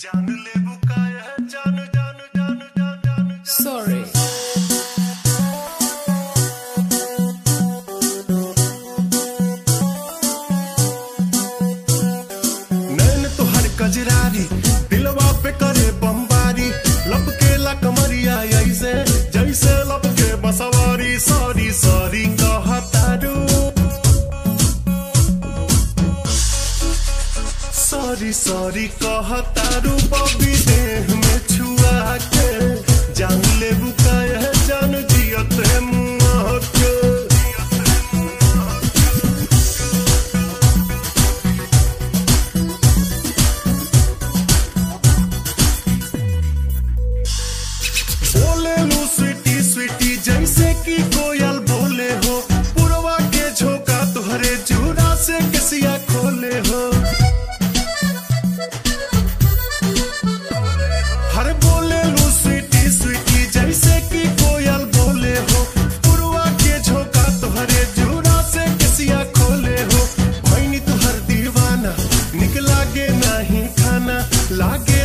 कजरारी दिलवा पे करे बमबारी लपकेला कमरिया ऐसे जैसे लपके बसवारी सॉरी सॉरी कहतारू सॉरी सॉरी कहतारू बॉबी देह में छुआ के जान ले बुकाए जान जियत है मुआ के जैसे कि कोयल बोले हो पुरवा के झोंका तुहरे चूड़ा से कसिया खोले हो हर बोले लू स्वीटी स्वीटी जैसे कि कोयल बोले हो पुरवा के झोंका तुहरे चूड़ा से कसिया खोले हो भैनी तुहर दीवाना निकला गे नहीं खाना लागे